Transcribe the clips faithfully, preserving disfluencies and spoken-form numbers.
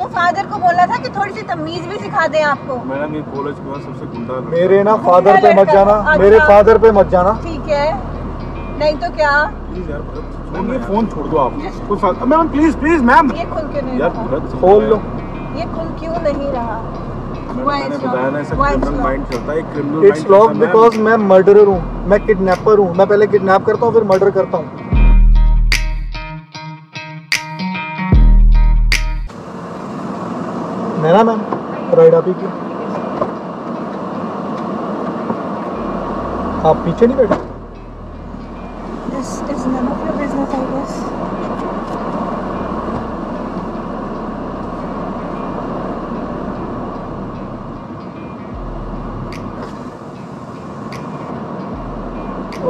तो फादर को बोला था कि थोड़ी सी तमीज भी सिखा दें आपको। मैडम ये कॉलेज का सबसे गुंडा है। मेरे ना फादर पे मत जाना, मेरे फादर पे मत जाना, ठीक है? नहीं तो क्या मैम, ये फोन छोड़ दो आप मैम, प्लीज प्लीज मैम। ये खुल क्यों नहीं, खोल लो। ये खुल क्यों नहीं रहा? मैंने बताया ना, क्रिमिनल माइंड चलता है, criminal mind. It's lock because मैं मर्डरर हूँ, मैं किडनैपर हूँ। मैं पहले किडनैप करता हूँ फिर मर्डर करता हूँ। नैना मैम राइड आप ही की, आप पीछे नहीं बैठे।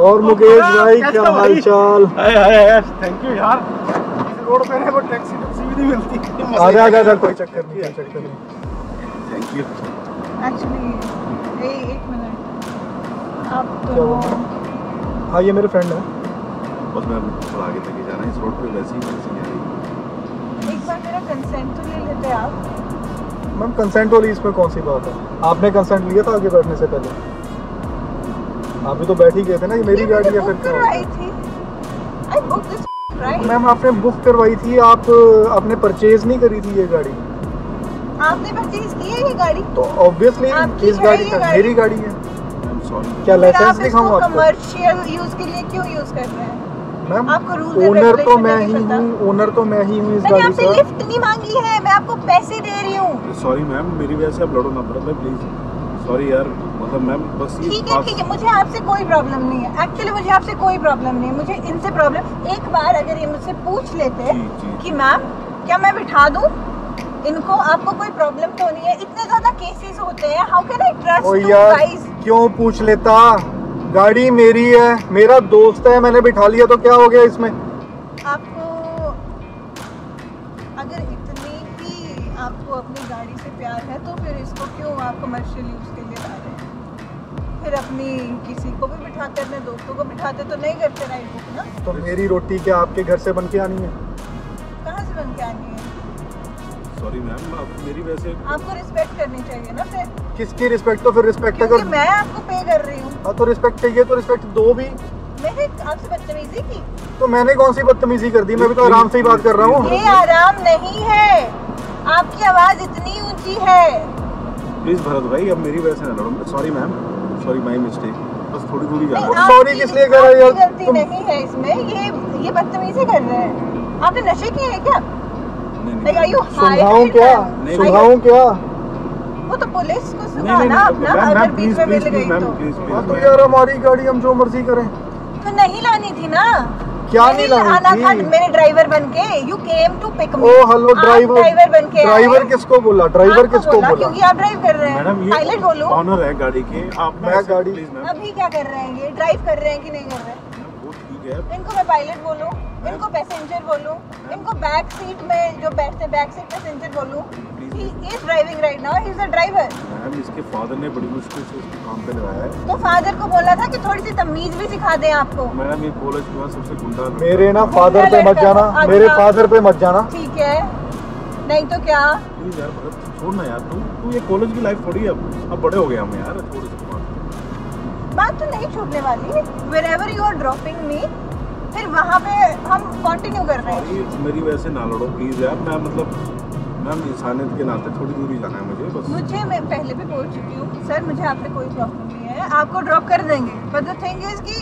और मुकेश भाई क्या हालचाल? हाय हाय, थैंक यू यार। इस रोड पे ना वो टैक्सी टैक्सी भी नहीं मिलती। आ जा आ जा, कोई चक्कर नहीं, कोई चक्कर नहीं, थैंक यू। एक्चुअली ए एक मिनट आप तो, हां ये मेरे फ्रेंड है। बस मैं थोड़ा आगे तक ही जाना है, इस रोड पे वैसे ही टैक्सी नहीं आ रही। एक बार मेरा कंसेंट तो ले लेते आप। मैम कंसेंट वाली इसमें कौन सी बात है? आपने कंसेंट लिया था आगे बैठने से पहले? अभी तो बैठ ही गए थे ना। ये मेरी गाड़ी है, फिर करवाई थी I book this right. Ma'am आपने बुक करवाई थी, आप आपने परचेज नहीं करी थी ये गाड़ी। आपने परचेज की है ये गाड़ी? तो ऑब्वियसली इस गाड़ी का मेरी गाड़ी है। आई एम सॉरी, क्या लाइसेंस दिखाऊं आपको? कमर्शियल यूज के लिए क्यों यूज कर रहे हैं मैम? आपको रूल ओनर तो मैं ही हूं, ओनर तो मैं ही हूं इस गाड़ी का। मैंने आपसे लिफ्ट नहीं मांगी है, मैं आपको पैसे दे रही हूं। सॉरी मैम, मेरी वजह से आप लड़ो ना पर, मैं प्लीज सॉरी यार। मतलब मैम बस ये ठीक है ठीक है, मुझे आपसे कोई प्रॉब्लम नहीं है। एक्चुअली मुझे आपसे कोई प्रॉब्लम नहीं है, मुझे इनसे प्रॉब्लम। एक बार अगर ये मुझसे पूछ लेते जी, जी। कि मैम क्या मैं बिठा दूं इनको, आपको कोई प्रॉब्लम तो नहीं है? इतने ज्यादा केसेस होते हैं, how can I trust you guys? क्यों पूछ लेता? गाड़ी मेरी है, मेरा दोस्त है, मैंने बिठा लिया तो क्या हो गया इसमें? आपको अगर इतनी भी आपको अपनी गाड़ी से प्यार है तो फिर इसको क्यों आप कमर्शियल यूज के लिए ला रहे हैं? फिर अपनी किसी को भी बिठाते, अपने दोस्तों को बिठाते तो नहीं करते राइट बुक ना। तो मेरी रोटी क्या आपके घर से बन के आनी है? कहाँ से बन के आनी है? सॉरी मैम, आप मेरी वैसे आपको रिस्पेक्ट करनी चाहिए ना। फिर किसकी रिस्पेक्ट? तो फिर रिस्पेक्ट अगर मैं आपको पे कर रही हूँ। हाँ तो रिस्पेक्ट चाहिए तो रिस्पेक्ट दो भी। मैंने आपसे बदतमीजी की? तो मैंने कौन सी बदतमीजी कर दी? मैं भी तो आराम से ही बात कर रहा हूँ। ये आराम नहीं है, आपकी आवाज़ इतनी ऊँची है। प्लीज भरत भाई, अब मेरी वजह से ना लड़ो। Sorry ma'am, sorry my mistake, बस थोड़ी थोड़ी जा रहा है। सॉरी किस लिए कर रहे हो? गलती नहीं है इसमें, ये ये बदतमीजी कर रहे हैं। आपने नशे किए हैं क्या? नहीं नहीं, सुनाऊं क्या? सुनाऊं क्या? वो तो पुलिस को सुनाना अपना, अगर बीच में मिल गई तो। तो यार हमारी गाड़ी, हम जो मर्जी करें। तो नहीं लानी थी ना? क्या नहीं लाना था? मेरे ड्राइवर बनके you came to pick me. Oh hello driver, driver बनके। ड्राइवर किसको बोला? ड्राइवर किसको बोला? क्योंकि आप ड्राइव कर रहे हैं। मैडम ये पायलट बोलो, ऑनर है गाड़ी के। आप मैं गाड़ी अभी क्या कर रहे हैं? ये ड्राइव कर रहे हैं कि नहीं कर रहे हैं? वो ठीक है, इनको मैं पायलट बोलूं, इनको पैसेंजर बोलूं, इनको बैक सीट में जो बैठते बैक सीट पैसेंजर बोलूं? He is driving right now, he is a driver. Ma'am इसके फादर ने बड़ी मुश्किल से इसको काम पे लगाया है। तो फादर को बोला था कि थोड़ी सी तमीज भी सिखा दें आपको। मैडम ये कॉलेज का सबसे गुंडा है। मेरे ना फादर पे मत जाना, मेरे फादर पे मत जाना, ठीक है? नहीं तो क्या प्लीज यार भरत, छोड़ ना यार। तू तू ये कॉलेज की लाइफ थोड़ी है, अब अब बड़े हो गए हम यार, छोड़ इसको। बात तो नहीं छूटने वाली। Wherever you are dropping me, फिर वहां पे हम कंटिन्यू कर रहे हैं। मेरी वजह से ना लड़ो प्लीज यार। मैं मतलब मैम इंसानियत के नाते थोड़ी दूरी जाना है मुझे बस। मुझे मैं पहले भी बोल चुकी हूँ सर, मुझे आपसे कोई प्रॉब्लम नहीं है, आपको ड्रॉप कर देंगे। बट द थिंग इज कि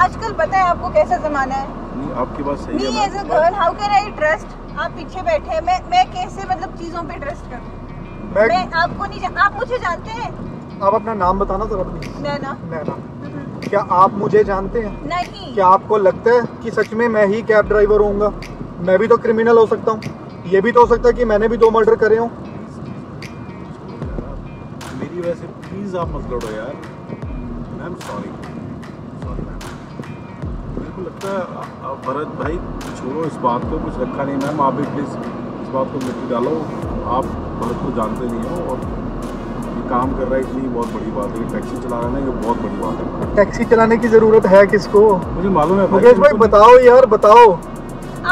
आजकल पता है आपको कैसा जमाना है। नहीं आपकी बात सही है। Me as a girl how can I trust? आप पीछे बैठे हैं, मैं मैं कैसे मतलब चीज़ों पे ट्रस्ट करूँ? मैं आपको नहीं जा, आप मुझे जानते हैं? आप अपना नाम बताना जरा प्लीज। नैना। नैना क्या आप मुझे जानते हैं? नहीं। क्या आपको लगता है कि सच में मैं ही कैब ड्राइवर होऊंगा? मैं भी तो क्रिमिनल हो सकता हूँ, ये भी तो हो सकता है कि मैंने भी दो मर्डर करे हों। मेरी वजह से प्लीज आप मत लड़ो यार। मैम सॉरी सॉरी मैम, मेरे को लगता है भरत भाई छोड़ो इस बात को, कुछ रखा नहीं। मैम आप भी प्लीज़ इस बात को मिट्टी डालो, आप भरत को जानते नहीं हो और ये काम कर रहा है इतनी बहुत बड़ी बात है। टैक्सी चला रहा है ना, ये बहुत बड़ी बात है। टैक्सी चलाने की ज़रूरत है किसको? मुझे मालूम है मुकेश भाई, बताओ यार बताओ।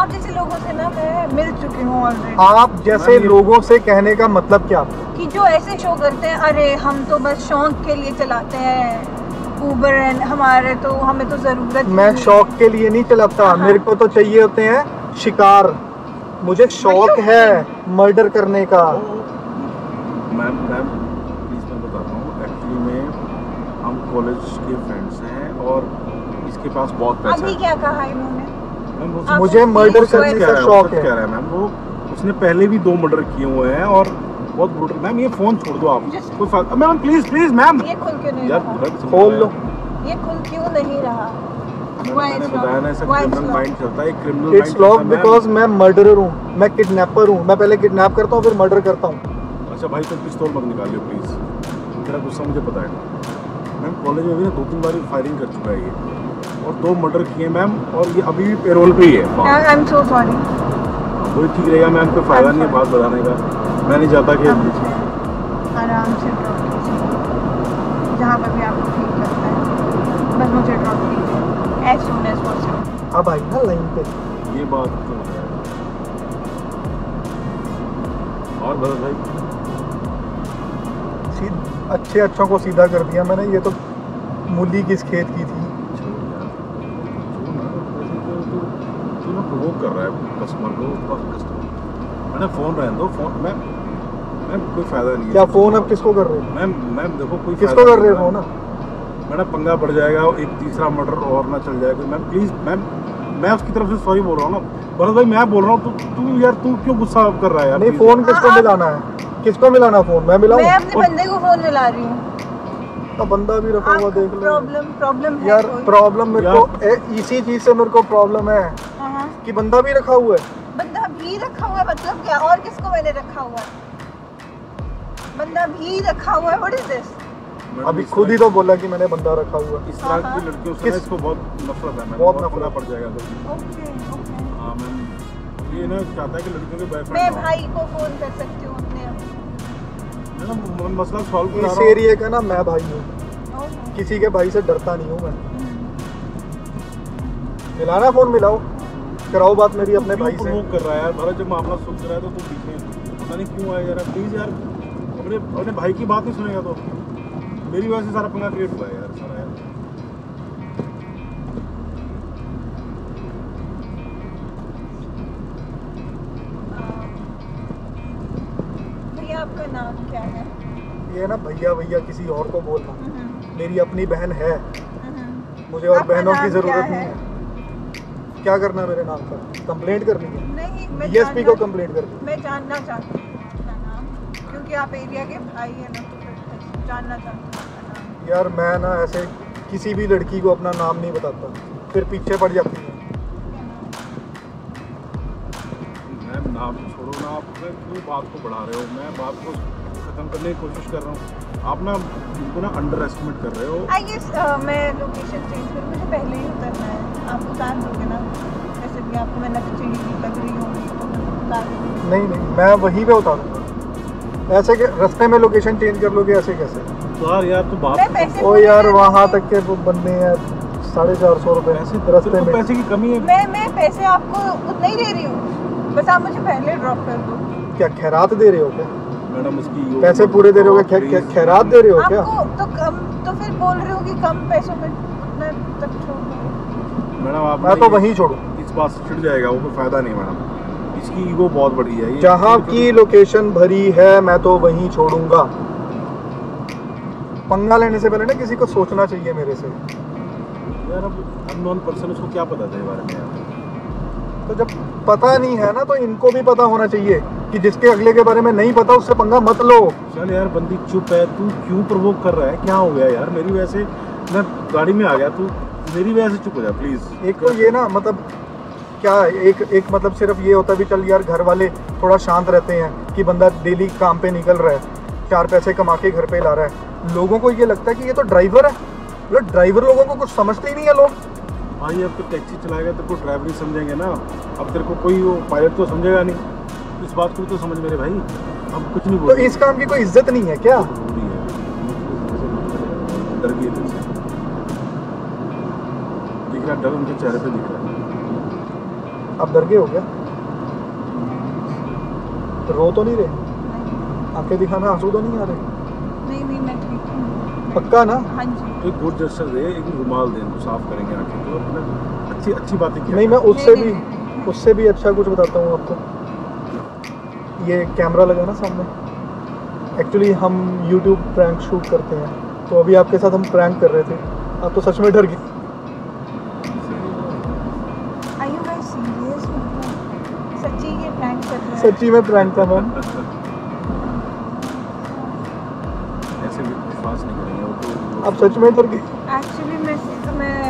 आप जैसे लोगों से ना मैं मिल चुकी हूँ ऑलरेडी। आप जैसे लोगों से कहने का मतलब क्या? कि जो ऐसे शो करते हैं अरे हम तो बस शौक के लिए चलाते हैं उबर एंड हमारे तो हमें तो जरूरत। मैं शौक के लिए नहीं चलाता, मेरे को तो चाहिए होते हैं शिकार, मुझे शौक है मर्डर करने का। मैम मैम प्लीज मैं बताता हूँ, एक्चुअली में हम कॉलेज के फ्रेंड्स हैं और इसके पास बहुत पैसा है। अभी क्या कहा इन्होंने? मुझे मर्डर करने का शौक है। कह रहा है मैम वो उसने पहले भी दो मर्डर किए हुए हैं और बहुत ब्रूटल। मैम ये फोन छोड़ दो आप। मैम प्लीज प्लीज मैम ये खुल क्यों नहीं रहा? खोल लो। ये खुल क्यों नहीं रहा? मैंने बताया ना ऐसा क्रिमिनल माइंड चलता है, एक criminal mind. It's lock because मैं मर्डरर हूँ, मैं किडनैपर हूँ। मैं पहले किडनैप करता हूँ फिर मर्डर करता हूँ। अच्छा भाई तुम पिस्तौल मत निकालियो प्लीज़, तेरा गुस्सा मुझे पता है। मैम कॉलेज में भी ना दो तीन बार फायरिंग कर चुका है ये और दो मर्डर किए मैम, और ये अभी भी पेरोल पे ही है। I am so sorry. वही ठीक रहेगा मैम, कोई फायदा नहीं है बात बताने का। मैं नहीं चाहता कि आराम से ड्रॉप कीजिए जहाँ पर भी आपको ठीक लगता है, बस मुझे ड्रॉप कीजिए एज सून एज पॉसिबल। अब आई ना लाइन पे ये बात तो है। और बस भाई अच्छे अच्छों को सीधा कर दिया मैंने, ये तो मूली किस खेत की थी। प्रोवोक कर रहा है कस्टमर को, मैंने फ़ोन रहने दो। फोन मैम मैम कोई फ़ायदा नहीं है। क्या फ़ोन आप किसको कर रहे हो? मैम मैम देखो कोई किसको कर रहे हो ना मैडम, पंगा पड़ जाएगा और एक तीसरा मर्डर और ना चल जाएगा। मैम प्लीज़ मैम मैं उसकी तरफ से सॉरी बोल रहा हूँ ना। भरत भाई मैं बोल रहा हूँ तू यार तू क्यों गुस्सा कर रहा है यार? नहीं फ़ोन किसको मिलाना है? किसको मिलाना फोन? मैं मिलाऊं? मैं अपने बंदे को फोन मिला रही हूं। तो बंदा भी रखा हुआ देख ले। प्रॉब्लम प्रॉब्लम है यार, प्रॉब्लम मेरे को ए, इसी चीज से मेरे को प्रॉब्लम है कि बंदा भी रखा हुआ है। बंदा भी रखा हुआ है मतलब क्या? और किसको मैंने रखा हुआ है? बंदा भी रखा हुआ है। What is this? अभी खुद ही तो बोला कि मैंने बंदा रखा हुआ है। इस तरह की लड़कियों से इसको बहुत नफरत है। मैं बहुत नफरत पड़ जाएगा। ओके ओके हां मैम ये ना चाहता है कि लड़कियों के बॉयफ्रेंड। मैं भाई को फोन कर सकती हूं मसला सॉल्व। इस एरिया का ना मैं भाई हूँ, किसी के भाई से डरता नहीं हूँ मैं। मिलाना फोन मिलाओ, कराओ बात मेरी अपने भाई से। कर रहा है यार भरत, जब मामला सुलझ रहा है तो तुम बीच पता नहीं क्यों आया यार। प्लीज यार अपने अपने भाई की बात नहीं सुनेगा तो मेरी वजह से सारा पंगा क्रिएट हुआ है यार सारा यार। आपका नाम क्या है? ये ना भैया भैया किसी और को बोलना, मेरी अपनी बहन है, मुझे और बहनों की जरूरत नहीं है। क्या करना मेरे नाम पर? कंप्लेंट करनी है? नहीं मैं डीएसपी को कंप्लेंट करनी है। मैं जानना चाहती हूँ क्योंकि आप एरिया के भाई हैं ना, तो जानना चाहती हूँ यार। मैं ना ऐसे किसी भी लड़की को अपना नाम नहीं बताता, फिर पीछे पड़ जाती है। आप छोड़ो ना, आप क्यों बात को बढ़ा रहे हो? मैं बात को खत्म करने की कोशिश कर रहा हूँ। आप ना इनको ना अंडर एस्टिमेट कर रहे हो। आई गेस uh, मैं लोकेशन चेंज करूँ, मुझे पहले ही उतरना है। आप उतार दोगे ना? वैसे भी आपको मैं ना चिड़ी लग रही होगी तो उतार दूँगी। नहीं नहीं मैं वहीं पे उतारूँगा। ऐसे के रास्ते में लोकेशन चेंज कर लोगे ऐसे कैसे? यार यार तो बात ओ यार वहाँ तक के बनने यार साढ़े चार सौ रुपये ऐसे पैसे की कमी है। मैं मैं पैसे आपको उतना ही दे रही हूँ, बस आप मुझे पहले ड्रॉप कर दो। क्या खैरात दे रहे हो क्या मैडम? उसकी पैसे पूरे दे रहे हो क्या? क्या खैरात दे रहे हो क्या? आपको तो कम तो फिर बोल रहे हो कि कम पैसों में उतना तक छोड़ मैडम आप। मैं तो वहीं छोड़ूं, इस बात से छिड़ जाएगा वो, कोई फायदा नहीं मैडम। इसकी ईगो बहुत बड़ी है। जहाँ की लोकेशन भरी है मैं तो वहीं छोड़ूंगा। पंगा लेने से पहले ना किसी को सोचना चाहिए मेरे से यार। अब अननोन पर्सन उसको क्या पता था बारे में? तो जब पता नहीं है ना तो इनको भी पता होना चाहिए कि जिसके अगले के बारे में नहीं पता उससे पंगा मत लो। चल यार बंदी चुप है, तू क्यों प्रवोक कर रहा है? क्या हो गया यार? मेरी वजह से मैं गाड़ी में आ गया, तू मेरी वजह से चुप हो जा प्लीज़। एक तो ये ना मतलब क्या एक एक मतलब सिर्फ ये होता है भी चल यार घर वाले थोड़ा शांत रहते हैं कि बंदा डेली काम पर निकल रहा है, चार पैसे कमा के घर पर ला रहा है। लोगों को ये लगता है कि ये तो ड्राइवर है। मतलब ड्राइवर लोगों को कुछ समझते ही नहीं है लोग। भाई अब तो टैक्सी चलाएगा तेरे को ड्राइवर ही समझेंगे ना, अब तेरे को कोई वो पायलट तो समझेगा नहीं। इस बात को तो समझ मेरे भाई, अब कुछ नहीं बोल। तो इस काम की कोई इज्जत नहीं है क्या? दिख रहा डर उनके चेहरे पे दिख रहा है। आप डर गए हो गया? तो रो तो नहीं रहे? आंखें दिखाना, आंसू तो नहीं आ रहे? नहीं नहीं, मैं ठीक हूँ। पक्का ना? हाँ जी। एक गुड जेस्चर दे, एक रुमाल दे, तो साफ करेंगे आंखें। तो अच्छी अच्छी बातें की। नहीं मैं उससे भी उससे भी अच्छा कुछ बताता हूँ आपको। ये कैमरा लगा ना सामने। एक्चुअली हम यूट्यूब प्रैंक शूट करते हैं, तो अभी आपके साथ हम प्रैंक कर रहे थे। आप तो सच में डर गए। सच्ची में प्रैंक था मैम। ऐसे भी विश्वास नहीं करेंगे वो। आप सच में डर गए? एक्चुअली मैं मैं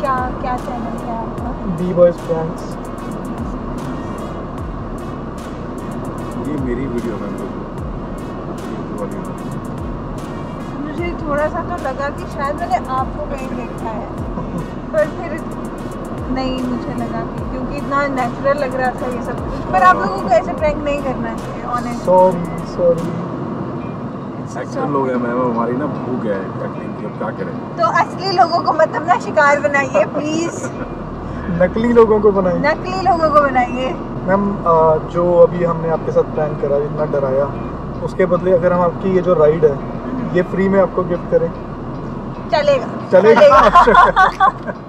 क्या क्या चैनल क्या आपका? B boys pranks. ये मेरी वीडियो मैम वाली। मुझे थोड़ा सा तो लगा कि शायद मैंने आपको कहीं देखा है, पर फिर नहीं, मुझे लगा कि क्योंकि इतना नेचुरल लग रहा था ये सब कुछ। पर आप लोगों को ऐसे प्रैंक नहीं करना चाहिए ऑनेस्ट। सॉरी सॉरी एक्टर लोग हैं मैम, हमारी ना भूख है एक्टिंग की, अब क्या करें। तो असली लोगों को मत अपना शिकार बनाइए प्लीज। नकली लोगों को बनाइए, नकली लोगों को बनाइए। मैम जो अभी हमने आपके साथ प्रैंक करा, इतना डराया, उसके बदले अगर हम आपकी ये जो राइड है ये फ्री में आपको गिफ्ट करें, चलेगा? चलेगा।